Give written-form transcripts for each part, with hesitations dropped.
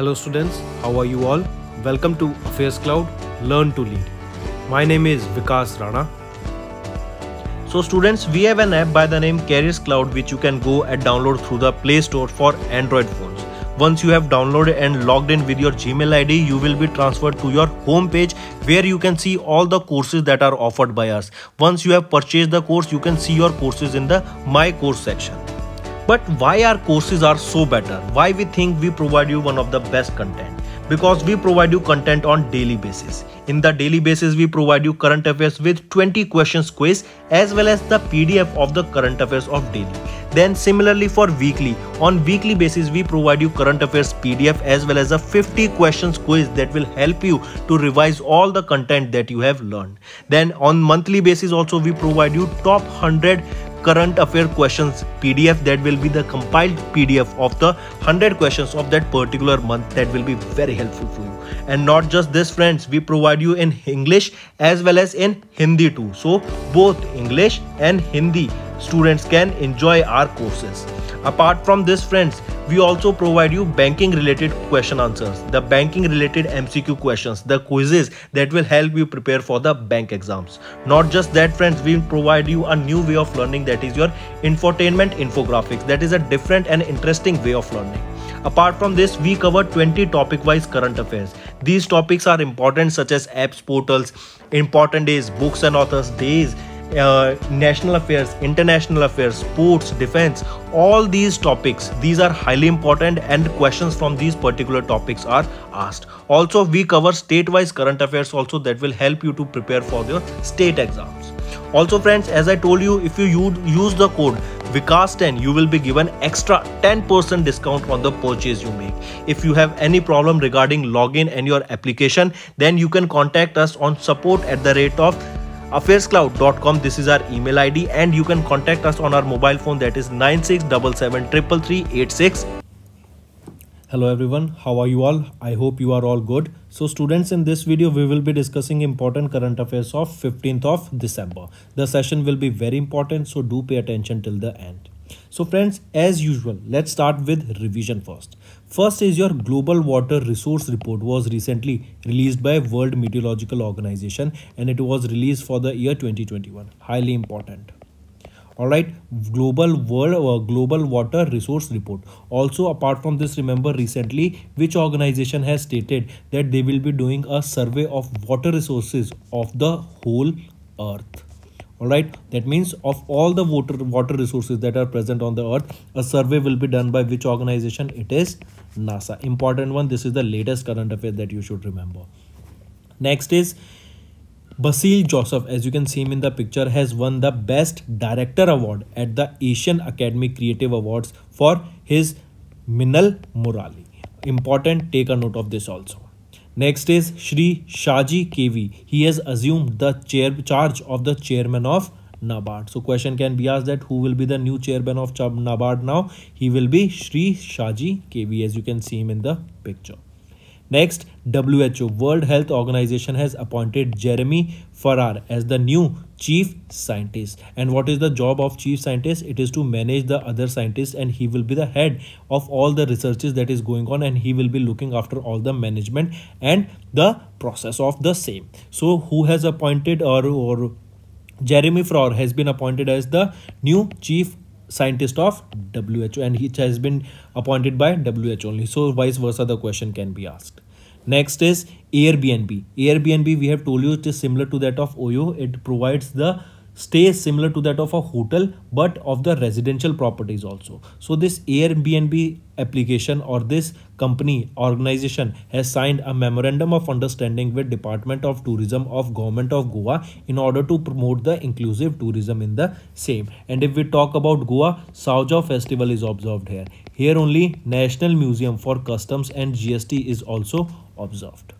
Hello students, how are you all? Welcome to Affairs Cloud, Learn to Lead. My name is Vikas Rana. So students, we have an app by the name Careers Cloud which you can go and download through the Play Store for Android phones. Once you have downloaded and logged in with your Gmail ID, you will be transferred to your home page where you can see all the courses that are offered by us. Once you have purchased the course, you can see your courses in the My Course section. But why our courses are so better? Why we think we provide you one of the best content? Because we provide you content on daily basis. In the daily basis, we provide you current affairs with 20 questions quiz as well as the PDF of the current affairs of daily. Then similarly for weekly, on weekly basis we provide you current affairs PDF as well as a 50 questions quiz that will help you to revise all the content that you have learned. Then on monthly basis also we provide you top 100 current affair questions PDF that will be the compiled PDF of the 100 questions of that particular month that will be very helpful for you. And not just this friends, we provide you in English as well as in Hindi too. So both English and Hindi students can enjoy our courses. Apart from this friends, we also provide you banking related question answers, the banking related MCQ questions, the quizzes that will help you prepare for the bank exams. Not just that friends, we provide you a new way of learning, that is your infotainment infographics. That is a different and interesting way of learning. Apart from this, we cover 20 topic wise current affairs. These topics are important such as apps, portals, important days, books and authors, days, national affairs, international affairs, sports, defense, all these topics. These are highly important and questions from these particular topics are asked. Also, we cover state-wise current affairs also that will help you to prepare for your state exams. Also friends, as I told you, if you use the code Vikas10, you will be given extra 10% discount on the purchase you make. If you have any problem regarding login and your application, then you can contact us on support@affairscloud.com. This is our email ID and you can contact us on our mobile phone, that is 9677333386. Hello everyone, how are you all? I hope you are all good. So students, in this video we will be discussing important current affairs of 15th of December. The session will be very important, so do pay attention till the end. So friends, as usual, let's start with revision first. First is your Global Water Resource Report was recently released by World Meteorological Organization and it was released for the year 2021. Highly important. Alright, Global Water Resource Report. Also apart from this, remember recently which organization has stated that they will be doing a survey of water resources of the whole earth. Alright, that means of all the water resources that are present on the earth, a survey will be done by which organization? It is NASA. Important one. This is the latest current affair that you should remember. Next is Basil Joseph, as you can see him in the picture, has won the Best Director Award at the Asian Academy Creative Awards for his Minal Murali. Important, take a note of this also. Next is Shri Shaji KV. He has assumed the charge of the chairman of NABARD. So question can be asked that who will be the new chairman of NABARD now? He will be Shri Shaji KV, as you can see him in the picture. Next, WHO, World Health Organization, has appointed Jeremy Farrar as the new chief scientist. And what is the job of chief scientist? It is to manage the other scientists and he will be the head of all the researches that is going on and he will be looking after all the management and the process of the same. So who has appointed or Jeremy Farrar has been appointed as the new chief scientist of WHO and he has been appointed by WHO only. So vice versa, the question can be asked. Next is Airbnb. Airbnb, we have told you, it is similar to that of OYO. It provides the stay similar to that of a hotel but of the residential properties also. So this Airbnb application or this company organization has signed a memorandum of understanding with Department of Tourism of Government of Goa in order to promote the inclusive tourism in the same. And if we talk about Goa, Sauja festival is observed here. Here only National Museum for Customs and GST is also observed.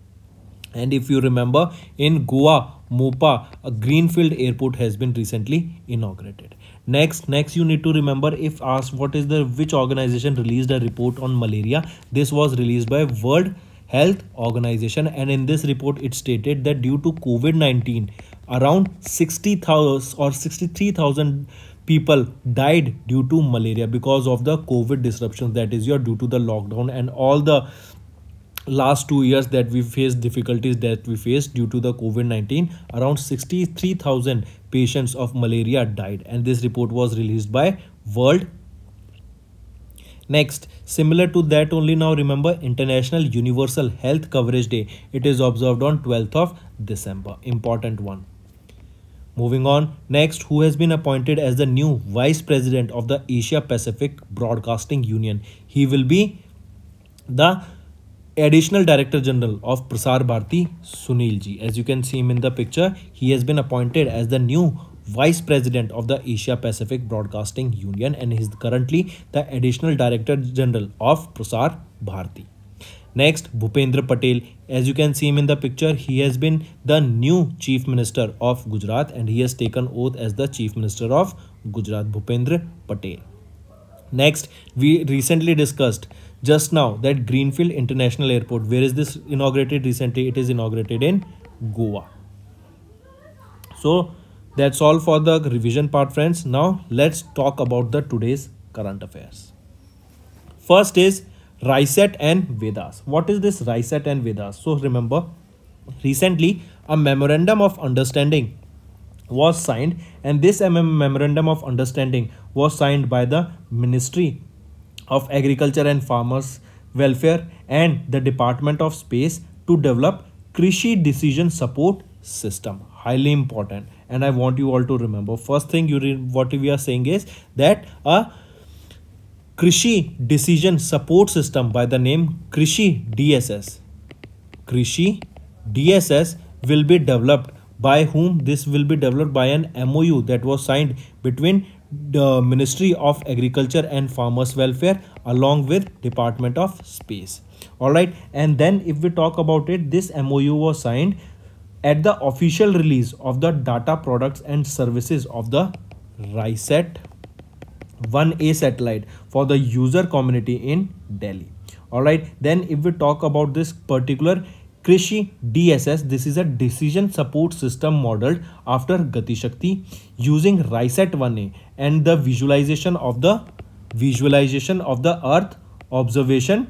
And if you remember, in Goa, Mopa, a greenfield airport has been recently inaugurated. Next you need to remember, if asked what is the which organization released a report on malaria, this was released by World Health Organization and in this report it stated that due to COVID-19 around 60,000 or 63,000 people died due to malaria because of the COVID disruptions, that is your due to the lockdown and all the last 2 years that we faced difficulties that we faced due to the COVID-19, around 63,000 patients of malaria died, and this report was released by World. Next, similar to that only, now remember International Universal Health Coverage Day. It is observed on 12th of December. Important one. Moving on, next, who has been appointed as the new Vice President of the Asia Pacific Broadcasting Union? He will be the Additional Director General of Prasar Bharti, Sunil ji. As you can see him in the picture, he has been appointed as the new Vice President of the Asia Pacific Broadcasting Union, and he is currently the Additional Director General of Prasar Bharti. Next, Bhupendra Patel. As you can see him in the picture, he has been the new Chief Minister of Gujarat, and he has taken oath as the Chief Minister of Gujarat, Bhupendra Patel. Next, we recently discussed just now that Greenfield International Airport, where is this inaugurated recently? It is inaugurated in Goa. So that's all for the revision part, friends. Now let's talk about the today's current affairs. First is RISET and Vedas. What is this RISET and Vedas? So remember, recently a memorandum of understanding was signed, and this memorandum of understanding was signed by the Ministry of Agriculture and Farmers Welfare and the Department of Space to develop Krishi Decision Support System. Highly important, and I want you all to remember. First thing what we are saying is that a Krishi Decision Support System by the name Krishi DSS. Krishi DSS will be developed by whom? This will be developed by an MOU that was signed between the Ministry of Agriculture and Farmers Welfare along with Department of Space. All right, and then if we talk about it, this MOU was signed at the official release of the data products and services of the RISET 1A satellite for the user community in Delhi. All right, then if we talk about this particular Krishi DSS, this is a decision support system modeled after Gati Shakti using RISET 1A and the visualization of the Earth observation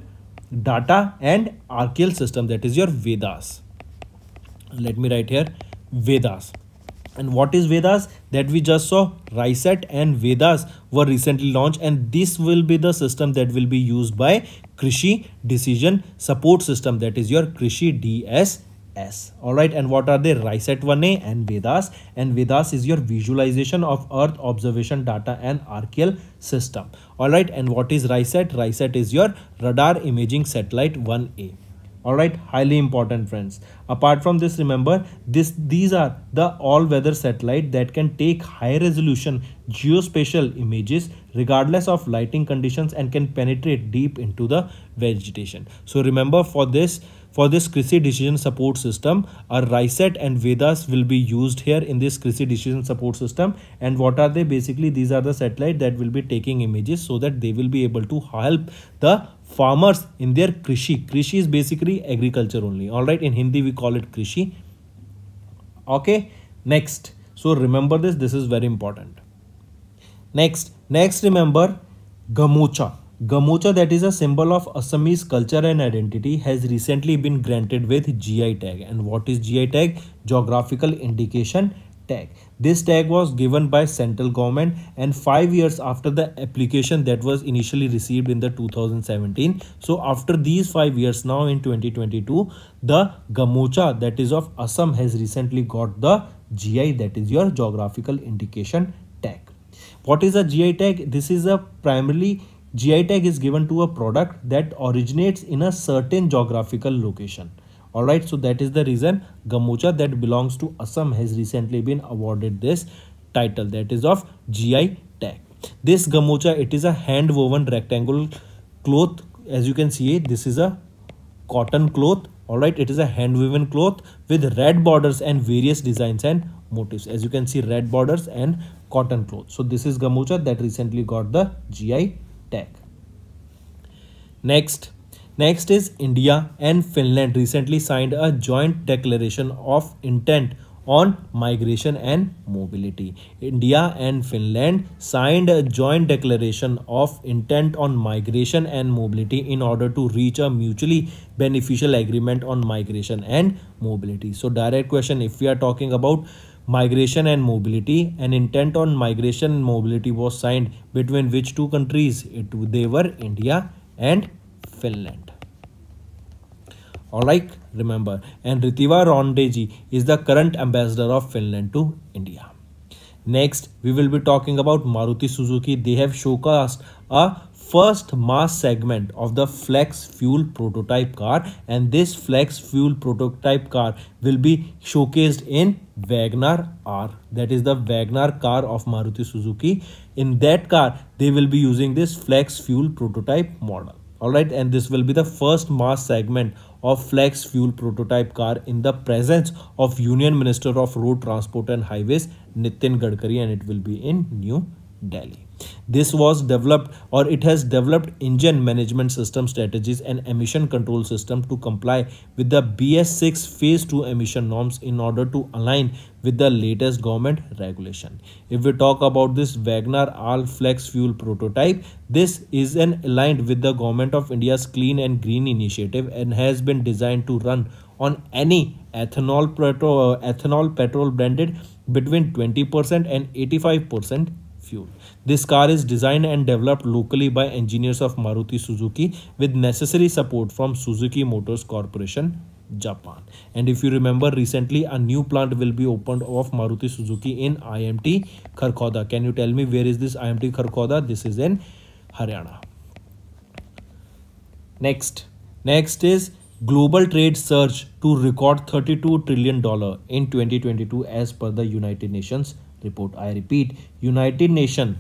data and archival system, that is your Vedas. Let me write here Vedas. And what is Vedas? That we just saw, RISET and Vedas were recently launched, and this will be the system that will be used by Krishi Decision Support System, that is your Krishi DSS. All right, and what are they? RISET 1A and Vedas. And Vedas is your visualization of Earth observation data and archival system. All right, and what is RISET? RISET is your radar imaging satellite 1A. All right, highly important, friends. Apart from this, remember these are the all-weather satellite that can take high-resolution geospatial images regardless of lighting conditions and can penetrate deep into the vegetation. So remember, for this Krishi Decision Support System, our RISET and Vedas will be used here in this Krishi Decision Support System. And what are they? Basically, these are the satellite that will be taking images so that they will be able to help the farmers in their Krishi. Krishi is basically agriculture only. All right, in Hindi we call it Krishi. Okay, next. So remember this is very important. Next remember Gamucha. Gamucha, that is a symbol of Assamese culture and identity, has recently been granted with GI tag. And what is GI tag? Geographical Indication Tag. This tag was given by central government, and 5 years after the application that was initially received in the 2017. So after these 5 years, now in 2022, the Gamucha, that is of Assam, has recently got the GI, that is your Geographical Indication Tag. What is a GI tag? This is a primarily GI tag is given to a product that originates in a certain geographical location. All right, so that is the reason Gamucha, that belongs to Assam, has recently been awarded this title, that is of GI tag. This Gamucha, it is a hand woven rectangular cloth. As you can see, this is a cotton cloth. All right, it is a hand woven cloth with red borders and various designs and motifs. As you can see, red borders and cotton cloth. So this is Gamucha that recently got the GI tag. Next is India and Finland recently signed a joint declaration of intent on migration and mobility. India and Finland signed a joint declaration of intent on migration and mobility in order to reach a mutually beneficial agreement on migration and mobility. So direct question, if we are talking about migration and mobility, an intent on migration and mobility was signed between which two countries? They were India and Finland. Alright, remember. And Ritiva Rondeji is the current ambassador of Finland to India. Next, we will be talking about Maruti Suzuki. They have showcased a first mass segment of the flex fuel prototype car, and this flex fuel prototype car will be showcased in Wagner R. That is the Wagner car of Maruti Suzuki. In that car, they will be using this flex fuel prototype model. Alright, and this will be the first mass segment of flex fuel prototype car in the presence of Union Minister of Road Transport and Highways Nitin Gadkari, and it will be in New Delhi. This was developed, or it has developed engine management system strategies and emission control system to comply with the BS6 phase 2 emission norms in order to align with the latest government regulation. If we talk about this Wagner R flex fuel prototype, this is an aligned with the government of India's clean and green initiative and has been designed to run on any ethanol petrol blended between 20% and 85% fuel. This car is designed and developed locally by engineers of Maruti Suzuki with necessary support from Suzuki Motors Corporation, Japan. And if you remember, recently a new plant will be opened of Maruti Suzuki in IMT Kharkhoda. Can you tell me where is this IMT Kharkhoda? This is in Haryana. Next is global trade surge to record $32 trillion in 2022 as per the United Nations report. I repeat, United Nations,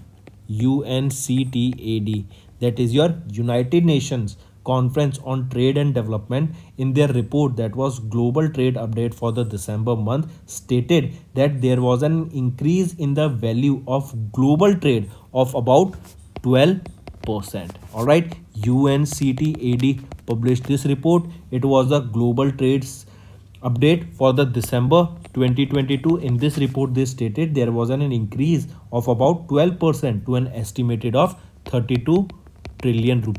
UNCTAD, that is your United Nations Conference on Trade and Development, in their report that was Global Trade Update for the December month, stated that there was an increase in the value of global trade of about 12%. All right, UNCTAD published this report. It was the Global Trade Update for the December 2022. In this report, they stated there was an increase of about 12% to an estimated of $32 trillion in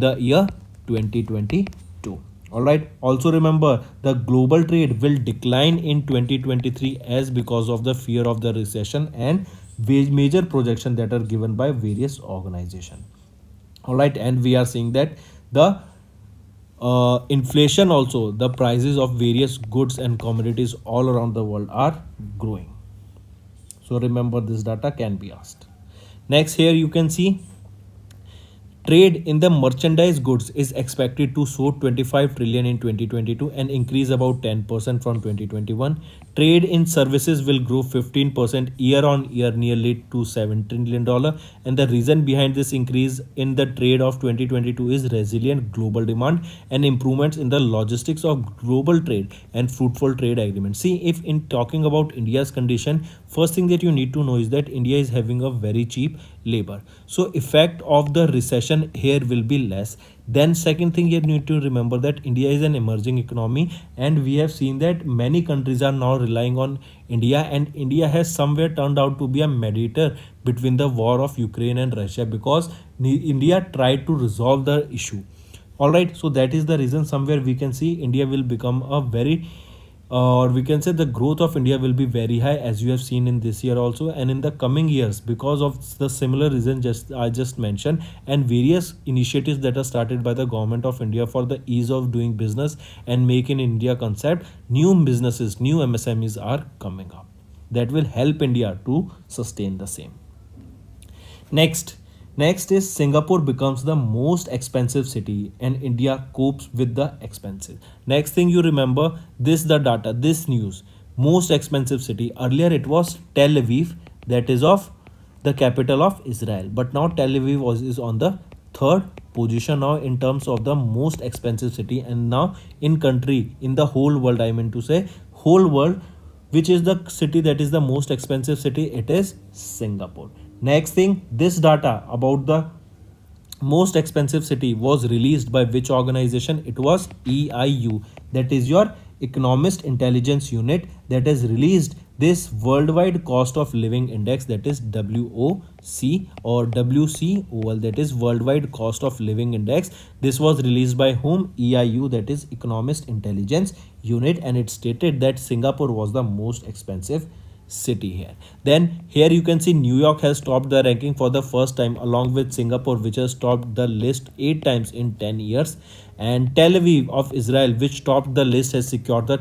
the year 2022. All right. Also remember, the global trade will decline in 2023 as because of the fear of the recession and major projections that are given by various organizations. All right. And we are seeing that the inflation also, the prices of various goods and commodities all around the world are growing. So remember, this data can be asked. Next, here you can see trade in the merchandise goods is expected to soar 25 trillion in 2022 and increase about 10% from 2021. Trade in services will grow 15% year on year, nearly to $7 trillion, and the reason behind this increase in the trade of 2022 is resilient global demand and improvements in the logistics of global trade and fruitful trade agreements. See, if in talking about India's condition, first thing that you need to know is that India is having a very cheap labor. So effect of the recession here will be less. Then second thing you need to remember that India is an emerging economy, and we have seen that many countries are now relying on India, and India has somewhere turned out to be a mediator between the war of Ukraine and Russia because India tried to resolve the issue. Alright, so that is the reason somewhere we can see India will become a very or we can say the growth of India will be very high, as you have seen in this year also and in the coming years, because of the similar reason I just mentioned, and various initiatives that are started by the government of India for the ease of doing business and make in India concept. New businesses, new MSMEs are coming up that will help India to sustain the same. Next is Singapore becomes the most expensive city and India copes with the expenses. Next thing you remember, this news, most expensive city. Earlier it was Tel Aviv, that is of the capital of Israel. But now Tel Aviv is on the third position now in terms of the most expensive city, and now in the whole world, I mean to say whole world, which is the city that is the most expensive city, it is Singapore. Next thing, this data about the most expensive city was released by which organization? It was EIU, that is your Economist Intelligence Unit that has released this worldwide cost of living index, that is WOC or WCOL, that is worldwide cost of living index. This was released by whom? EIU, that is Economist Intelligence Unit, and it stated that Singapore was the most expensive city here. Then here you can see New York has topped the ranking for the first time, along with Singapore, which has topped the list 8 times in 10 years. And Tel Aviv of Israel, which topped the list, has secured the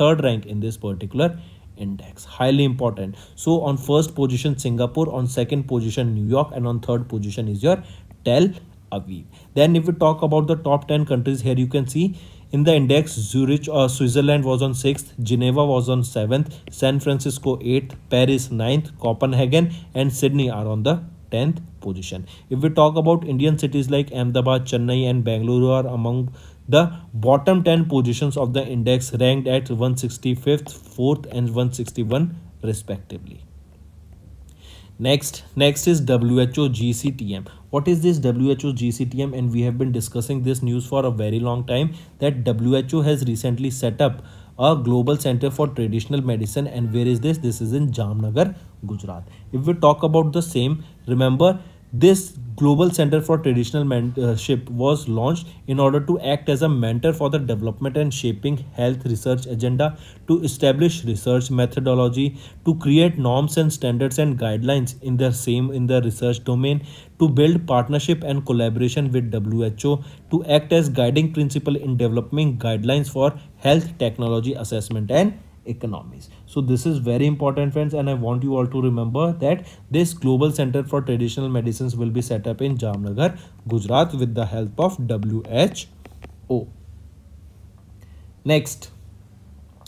third rank in this particular index. Highly important. So on first position Singapore, on second position New York, and on third position is your Tel Aviv. Then if we talk about the top 10 countries, here you can see in the index Zurich or Switzerland was on 6th, Geneva was on 7th, San Francisco 8th, Paris 9th, Copenhagen and Sydney are on the 10th position. If we talk about Indian cities like Ahmedabad, Chennai and Bangalore are among the bottom 10 positions of the index, ranked at 165th, 4th and 161 respectively. Next is WHO GCTM. What is this WHO GCTM? And we have been discussing this news for a very long time, that WHO has recently set up a global center for traditional medicine. And where is this? This is in Jamnagar, Gujarat. If we talk about the same, remember this global center for traditional mentorship was launched in order to act as a mentor for the development and shaping health research agenda, to establish research methodology, to create norms and standards and guidelines in the research domain, to build partnership and collaboration with WHO, to act as guiding principle in developing guidelines for health technology assessment and economies. So this is very important, friends, and I want you all to remember that this global center for traditional medicines will be set up in Jamnagar, Gujarat, with the help of WHO. Next,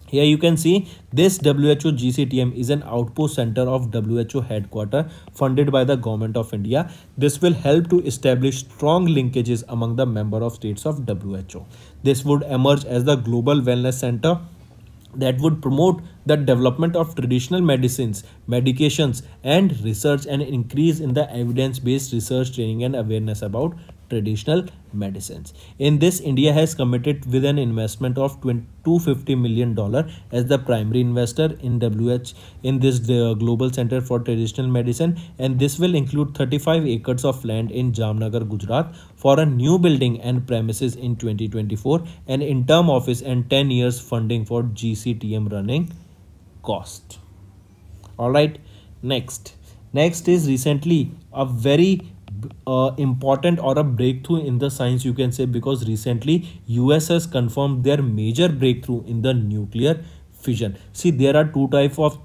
here you can see this WHO GCTM is an outpost center of WHO headquarters funded by the Government of India. This will help to establish strong linkages among the member of states of WHO. This would emerge as the global wellness center that would promote the development of traditional medicines, medications and research, and increase in the evidence-based research, training and awareness about traditional medicines. In this, India has committed with an investment of $250 million as the primary investor in this global center for traditional medicine, and this will include 35 acres of land in Jamnagar, Gujarat for a new building and premises in 2024, an interim office and 10 years funding for GCTM running cost. All right, next is recently a very important or a breakthrough in the science, you can say, because recently US has confirmed their major breakthrough in the nuclear fission. See, there are two types of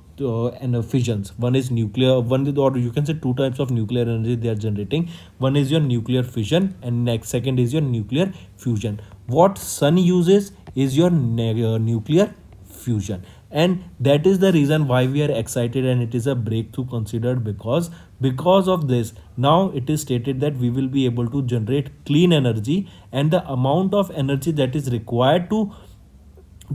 fissions. One is nuclear, or you can say two types of nuclear energy they are generating. One is your nuclear fission and second is your nuclear fusion. What sun uses is your nuclear fusion. And that is the reason why we are excited, and it is a breakthrough considered because of this. Now it is stated that we will be able to generate clean energy, and the amount of energy that is required to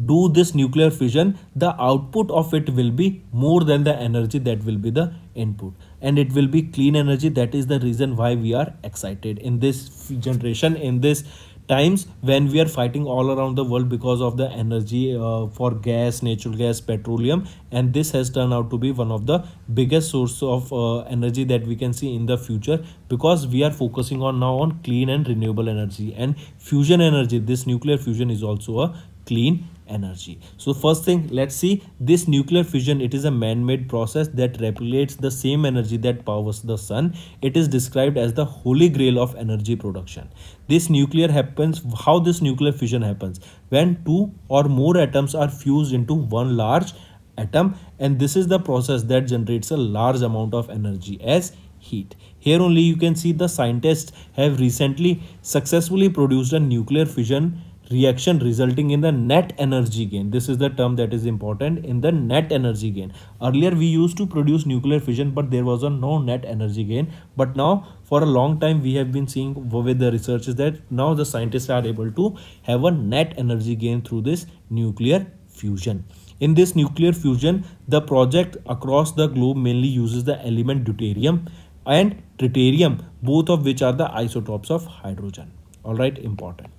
do this nuclear fission, the output of it will be more than the energy that will be the input, and it will be clean energy. That is the reason why we are excited in this generation, in this times when we are fighting all around the world because of the energy for gas, natural gas, petroleum, and this has turned out to be one of the biggest source of energy that we can see in the future, because we are focusing on now on clean and renewable energy, and fusion energy, this nuclear fusion is also a clean energy. So first thing, let's see this nuclear fission. It is a man-made process that replicates the same energy that powers the sun. It is described as the holy grail of energy production. How this nuclear fission happens? When two or more atoms are fused into one large atom, and this is the process that generates a large amount of energy as heat. Here only you can see the scientists have recently successfully produced a nuclear fission reaction resulting in the net energy gain. This is the term that is important, in the net energy gain. Earlier we used to produce nuclear fission, but there was no net energy gain. But now for a long time we have been seeing with the researchers that now the scientists are able to have a net energy gain through this nuclear fusion. In this nuclear fusion, the project across the globe mainly uses the element deuterium and tritium, both of which are the isotopes of hydrogen. All right, important.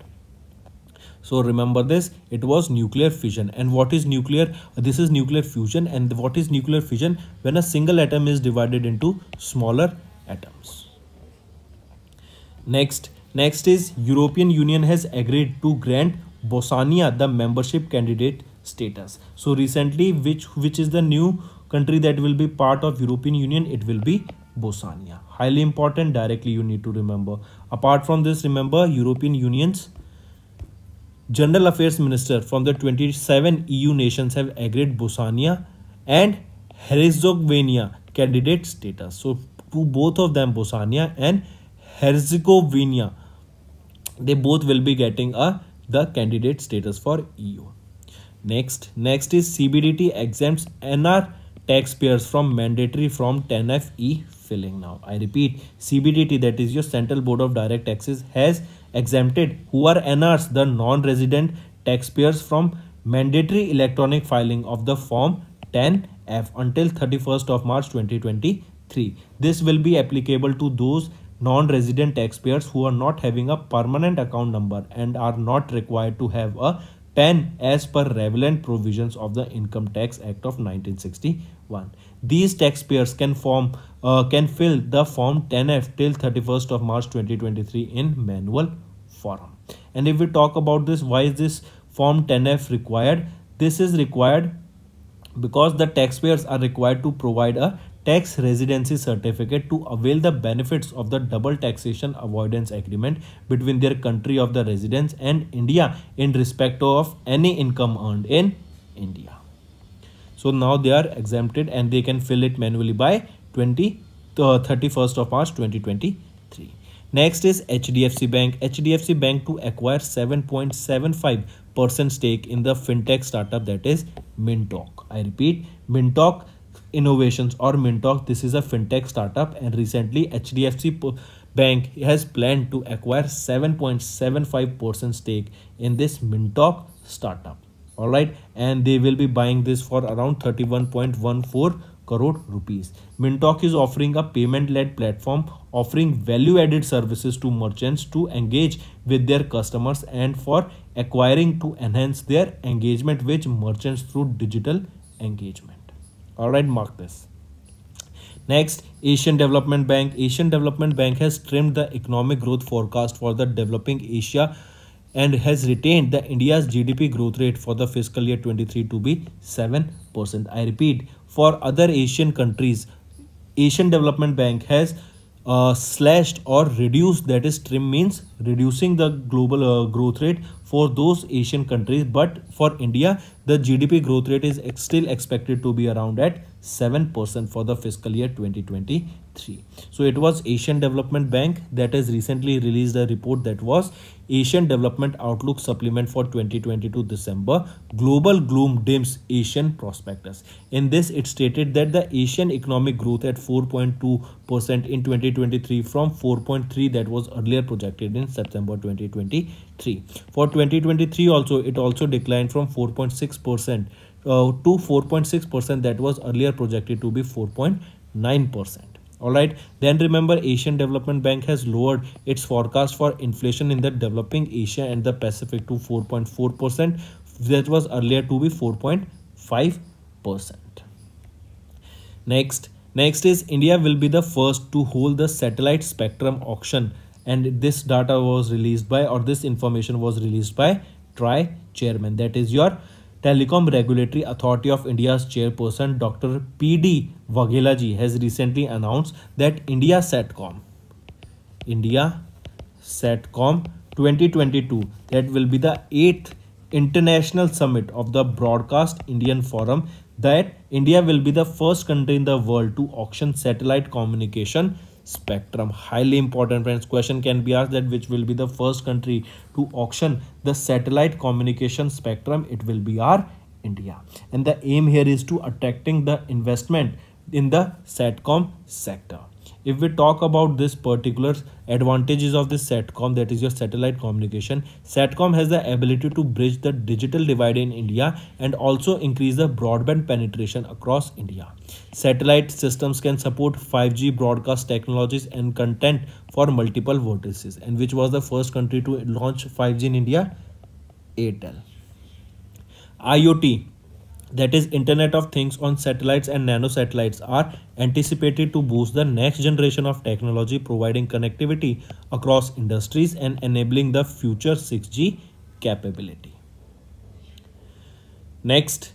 So remember this, it was nuclear fission. And what is nuclear? This is nuclear fusion. And what is nuclear fission? When a single atom is divided into smaller atoms. Next is European Union has agreed to grant Bosnia the membership candidate status. So recently, which is the new country that will be part of European Union? It will be Bosnia. Highly important, directly you need to remember. Apart from this, remember European Union's General Affairs Minister from the 27 EU nations have agreed Bosnia and Herzegovina candidate status. So to both of them, Bosnia and Herzegovina, they both will be getting the candidate status for EU. Next is CBDT exempts NR taxpayers from mandatory from 10FE filling. Now I repeat, CBDT, that is your Central Board of Direct Taxes, has exempted who are NRs, the non-resident taxpayers, from mandatory electronic filing of the form 10F until 31st of March 2023. This will be applicable to those non-resident taxpayers who are not having a permanent account number and are not required to have a PAN as per relevant provisions of the Income Tax Act of 1961. These taxpayers can fill the form 10F till 31st of March 2023 in manual form. And if we talk about this, why is this form 10F required? This is required because the taxpayers are required to provide a tax residency certificate to avail the benefits of the double taxation avoidance agreement between their country of the residence and India in respect of any income earned in India. So now they are exempted and they can fill it manually by 31st of March 2023. Next is HDFC Bank. HDFC Bank to acquire 7.75% stake in the fintech startup that is Mintok. I repeat, Mintok Innovations or Mintok, this is a fintech startup, and recently HDFC Bank has planned to acquire 7.75% stake in this Mintok startup. All right, and they will be buying this for around 31.14 crore rupees. Mintok is offering a payment-led platform offering value-added services to merchants to engage with their customers and for acquiring to enhance their engagement with merchants through digital engagement. Alright, mark this. Next, Asian Development Bank. Asian Development Bank has trimmed the economic growth forecast for the developing Asia and has retained the India's GDP growth rate for the fiscal year 23 to be 7%. I repeat, for other Asian countries, Asian Development Bank has slashed or reduced, that is trim means reducing the global growth rate for those Asian countries, but for India the GDP growth rate is still expected to be around at 7% for the fiscal year 2023. So it was Asian Development Bank that has recently released a report that was Asian Development Outlook Supplement for 2022 December. Global gloom dims Asian prospectus. In this, it stated that the Asian economic growth at 4.2% in 2023 from 4.3% that was earlier projected in September 2023. For 2023 also, it also declined from 4.6% to 4.6% that was earlier projected to be 4.9%. All right, then remember Asian Development Bank has lowered its forecast for inflation in the developing Asia and the Pacific to 4.4%. That was earlier to be 4.5%. Next is India will be the first to hold the satellite spectrum auction, and this data was released by, or this information was released by TRAI chairman, that is your Telecom Regulatory Authority of India's chairperson, Dr. P.D. Waghelaji, has recently announced that India SATCOM 2022, that will be the 8th international summit of the Broadcast Indian Forum, that India will be the first country in the world to auction satellite communication spectrum. Highly important, friends. Question can be asked that which will be the first country to auction the satellite communication spectrum. It will be our India, and the aim here is to attracting the investment in the SATCOM sector. If we talk about this particular advantages of this SATCOM, that is your satellite communication, SATCOM has the ability to bridge the digital divide in India and also increase the broadband penetration across India. Satellite systems can support 5G broadcast technologies and content for multiple vertices. And which was the first country to launch 5G in India? Airtel. IoT, that is Internet of Things on satellites and nanosatellites, are anticipated to boost the next generation of technology, providing connectivity across industries and enabling the future 6G capability. Next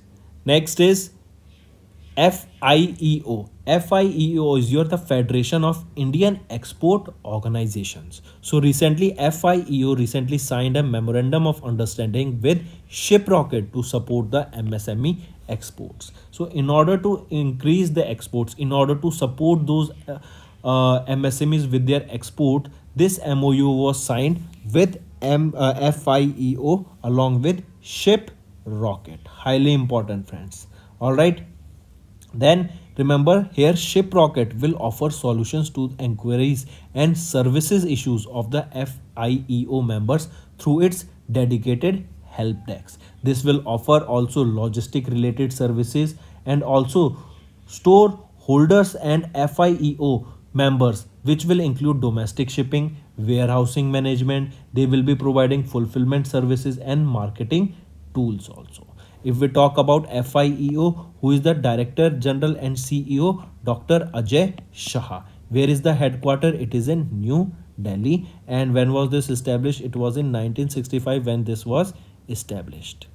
is FIEO. FIEO is the Federation of Indian Export Organizations. So recently FIEO signed a memorandum of understanding with Shiprocket to support the MSME exports. So in order to increase the exports, in order to support those MSMEs with their export, this MOU was signed with FIEO along with Shiprocket. Highly important, friends. All right. Then remember here, Shiprocket will offer solutions to inquiries and services issues of the FIEO members through its dedicated help desk. This will offer also logistic related services, and also store holders and FIEO members, which will include domestic shipping, warehousing management. They will be providing fulfillment services and marketing tools also. If we talk about FIEO, who is the Director General and CEO, Dr. Ajay Shah. Where is the headquarter? It is in New Delhi. And when was this established? It was in 1965 when this was established.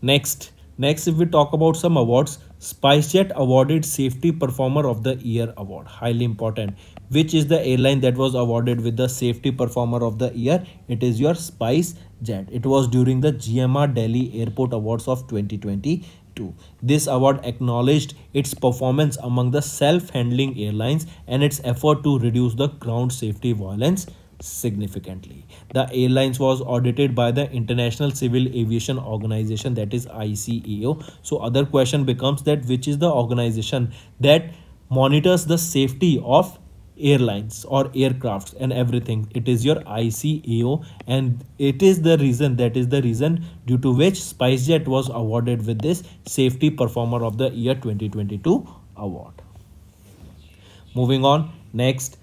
Next, if we talk about some awards, SpiceJet awarded Safety Performer of the Year award. Highly important. Which is the airline that was awarded with the Safety Performer of the Year? It is your SpiceJet. It was during the GMR Delhi Airport Awards of 2022. This award acknowledged its performance among the self-handling airlines and its effort to reduce the ground safety violence significantly. The airlines was audited by the International Civil Aviation Organization, that is ICAO. So other question becomes that which is the organization that monitors the safety of airlines or aircrafts and everything. It is your ICAO, and it is the reason, that is the reason due to which SpiceJet was awarded with this Safety Performer of the Year 2022 award. Moving on, next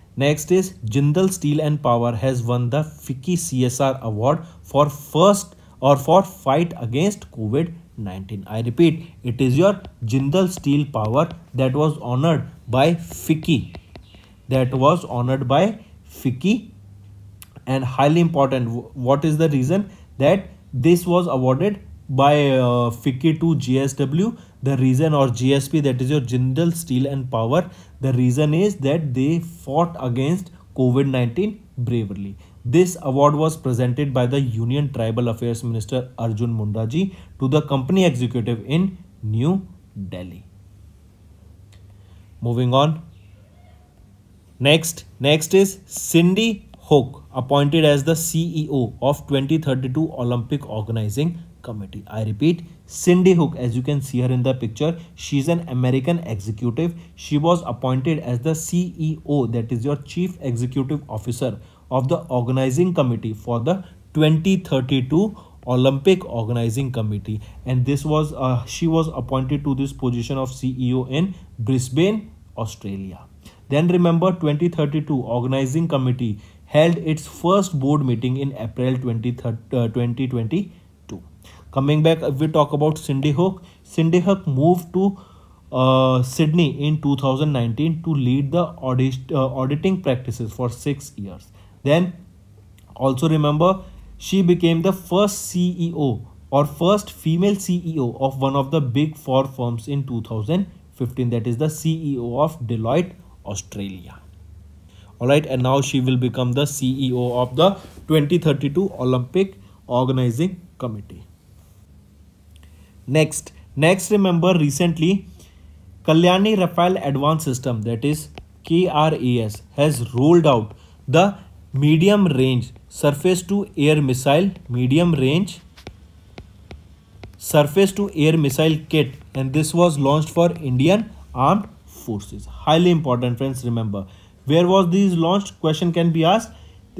is Jindal Steel and Power has won the FICCI CSR award for fight against COVID-19. I repeat, it is your Jindal Steel Power that was honored by FICCI. And highly important, what is the reason that this was awarded by FICCI to GSW? The reason, or GSP, that is your Jindal Steel and Power, the reason is that they fought against COVID-19 bravely. This award was presented by the Union Tribal Affairs Minister Arjun Mundaji to the company executive in New Delhi. Moving on. Next is Cindy Hook, appointed as the CEO of 2032 Olympic Organizing Committee. I repeat, Cindy Hook, as you can see her in the picture, she is an American executive. She was appointed as the CEO, that is your Chief Executive Officer of the Organizing Committee for the 2032 Olympic Organizing Committee. And this was she was appointed to this position of CEO in Brisbane, Australia. Then remember, 2032 Organizing Committee held its first board meeting in April 2022. Coming back, if we talk about Cindy Hook moved to Sydney in 2019 to lead the auditing practices for 6 years. Then also remember, she became the first CEO or first female CEO of one of the big four firms in 2015. That is the CEO of Deloitte Australia. All right, and now she will become the CEO of the 2032 Olympic Organizing Committee. Next, remember recently Kalyani Rafael Advanced System, that is KRAS, has rolled out the medium range surface to air missile kit, and this was launched for Indian Armed Forces. Highly important, friends. Remember, where was these launched? Question can be asked.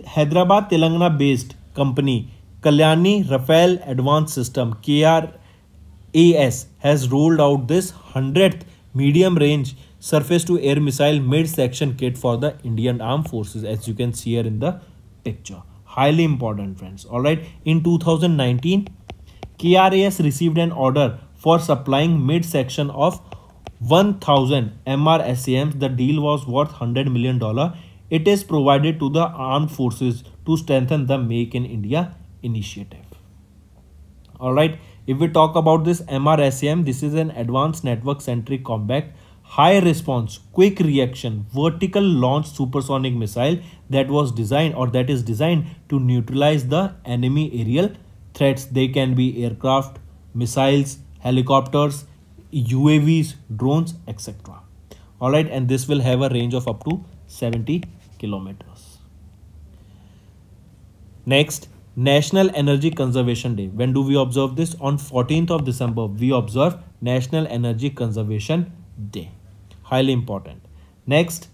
Hyderabad, Telangana based company Kalyani Rafael Advanced System KRAS has rolled out this 100th medium range surface to air missile mid section kit for the Indian Armed Forces, as you can see here in the picture. highly important, friends. All right, in 2019, KRAS received an order for supplying midsection of 1,000 MR-SAMs. The deal was worth $100 million. It is provided to the armed forces to strengthen the Make in India initiative. All right, if we talk about this MR-SAM, this is an advanced network centric combat, high response, quick reaction, vertical launch supersonic missile that was designed, or that is designed, to neutralize the enemy aerial threats. They can be aircraft, missiles, helicopters, UAVs, drones, etc. All right, and this will have a range of up to 70 kilometers. Next, National Energy Conservation Day. When do we observe this? On 14th of December, we observe National Energy Conservation Day. Highly important. Next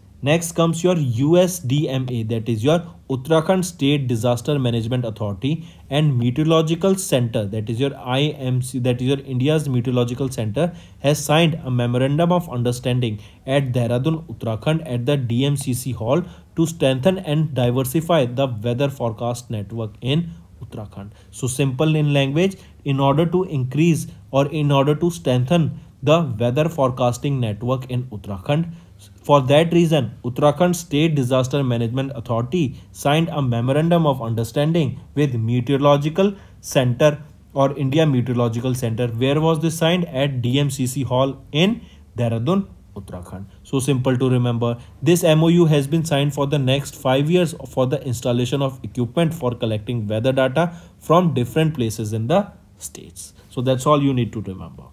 comes your USDMA, that is your Uttarakhand State Disaster Management Authority and Meteorological Center, that is your IMC, that is your India's Meteorological Center, has signed a memorandum of understanding at Dehradun, Uttarakhand, at the DMCC hall to strengthen and diversify the weather forecast network in Uttarakhand. So simple in language, in order to increase or in order to strengthen the weather forecasting network in Uttarakhand, for that reason, Uttarakhand State Disaster Management Authority signed a memorandum of understanding with Meteorological Center, or India Meteorological Center. Where was this signed? At DMCC Hall in Dehradun, Uttarakhand. So simple to remember. This MOU has been signed for the next 5 years for the installation of equipment for collecting weather data from different places in the states. So that's all you need to remember.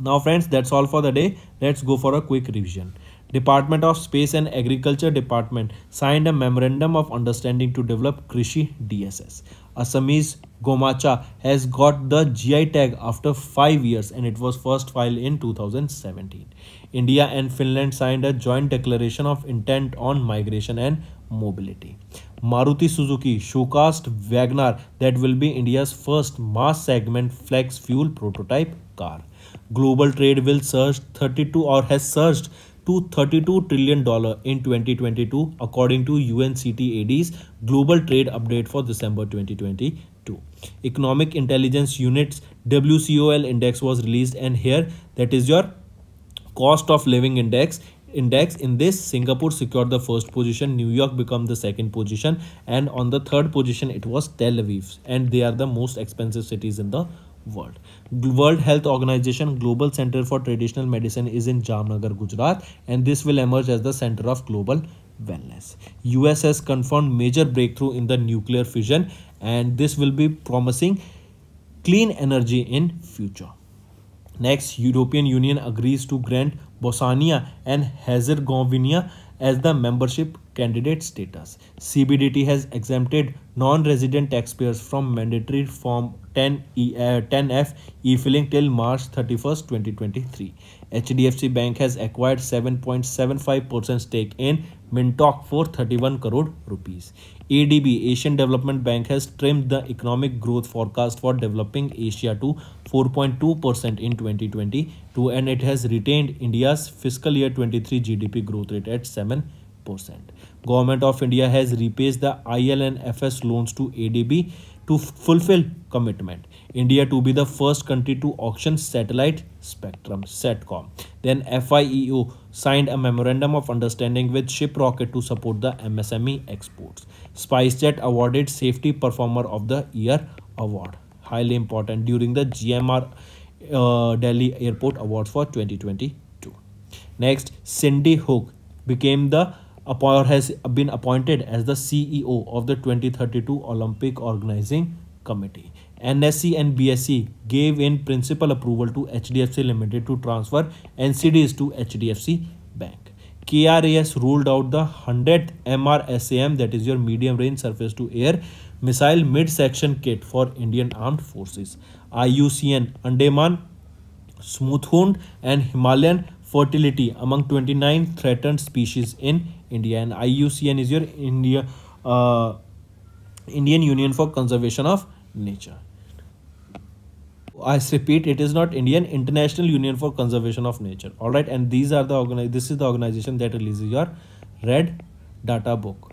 Now friends, that's all for the day. Let's go for a quick revision. Department of Space and Agriculture Department signed a memorandum of understanding to develop Krishi DSS. Assamese Gamucha has got the GI tag after 5 years and it was first filed in 2017. India and Finland signed a joint declaration of intent on migration and mobility. Maruti Suzuki showcased Wagner, that will be India's first mass segment flex fuel prototype car. Global trade will surge has surged to $32 trillion in 2022, according to UNCTAD's global trade update for December 2022. Economic Intelligence Unit's WCOL index was released, and here that is your cost of living index. In this, Singapore secured the first position, New York became the second position, and on the third position it was Tel Aviv, and they are the most expensive cities in the World Health Organization Global Center for Traditional Medicine is in Jamnagar, Gujarat, and this will emerge as the center of global wellness. US has confirmed major breakthrough in the nuclear fission, and this will be promising clean energy in future. Next, European Union agrees to grant Bosnia and Herzegovina as the membership candidate status. CBDT has exempted non-resident taxpayers from mandatory form 10F e-filling till March 31st, 2023. HDFC Bank has acquired 7.75% stake in Mintok for 31 crore rupees. ADB, Asian Development Bank, has trimmed the economic growth forecast for developing Asia to 4.2% in 2022, and it has retained India's fiscal year 23 GDP growth rate at 7%. Government of India has repaid the IL and FS loans to ADB to fulfill commitment. India to be the first country to auction satellite spectrum, SATCOM. Then FIEO signed a memorandum of understanding with Shiprocket to support the MSME exports. SpiceJet awarded Safety Performer of the Year award. Highly important during the GMR Delhi Airport Awards for 2022. Next, Cindy Hook became the has been appointed as the CEO of the 2032 Olympic Organizing Committee. NSE and BSE gave in principal approval to HDFC Limited to transfer NCDs to HDFC Bank. KRAS ruled out the 100th MR-SAM, that is your medium range surface to air missile midsection kit for Indian Armed Forces. IUCN, Andaman, Smoothhund and Himalayan fertility among 29 threatened species in India, and IUCN is your Indian Union for Conservation of Nature. I repeat, it is not Indian, International Union for Conservation of Nature. All right, and these are the organization that releases your red data book.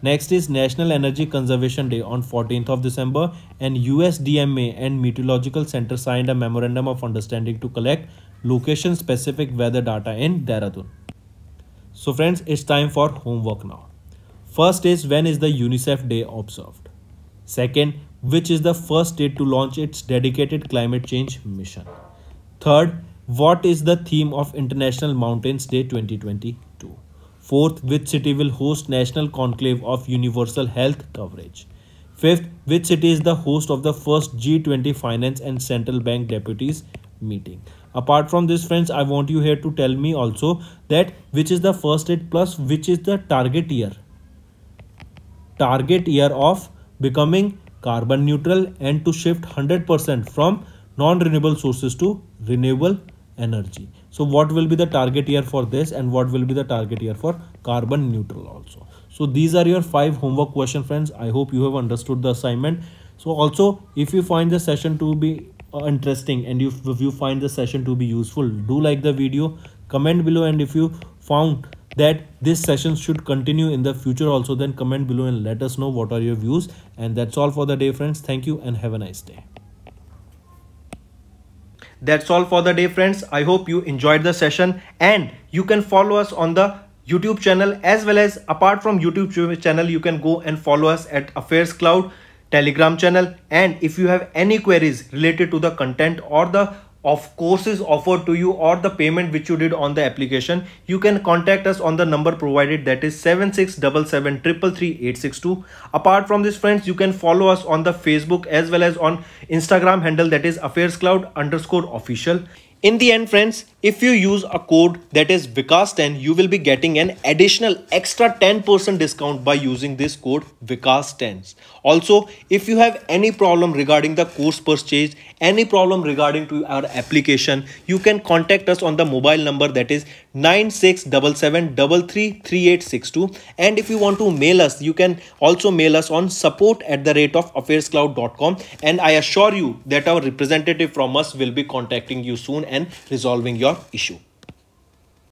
Next is National Energy Conservation Day on 14th of December, and USDMA and Meteorological Center signed a memorandum of understanding to collect location-specific weather data in Dehradun. So friends, it's time for homework now. First is, when is the UNICEF Day observed? Second, which is the first state to launch its dedicated climate change mission? Third, what is the theme of International Mountains Day 2022? Fourth, which city will host National Conclave of Universal Health Coverage? Fifth, which city is the host of the first G20 Finance and Central Bank Deputies meeting? Apart from this, friends, I want you here to tell me also that which is the first state plus which is the target year of becoming carbon neutral and to shift 100% from non-renewable sources to renewable energy. So what will be the target year for this, and what will be the target year for carbon neutral also? So these are your 5 homework questions, friends. I hope you have understood the assignment. So also, if you find the session to be interesting and if you find the session to be useful, do like the video, comment below, and if you found that this session should continue in the future also, then comment below and let us know what are your views. And that's all for the day, friends. Thank you and have a nice day. That's all for the day, friends. I hope you enjoyed the session, and you can follow us on the YouTube channel, as well as apart from YouTube channel, you can go and follow us at Affairs Cloud Telegram channel. And if you have any queries related to the content or the of courses offered to you or the payment which you did on the application, you can contact us on the number provided, that is 7677333862. Apart from this, friends, you can follow us on the Facebook as well as on Instagram handle, that is affairscloud_official. In the end, friends, if you use a code, that is Vikas10, you will be getting an additional extra 10% discount by using this code Vikas10. Also, if you have any problem regarding the course purchase, any problem regarding to our application, you can contact us on the mobile number, that is 9677333862. And if you want to mail us, you can also mail us on support@affairscloud.com, and I assure you that our representative from us will be contacting you soon and resolving your issue.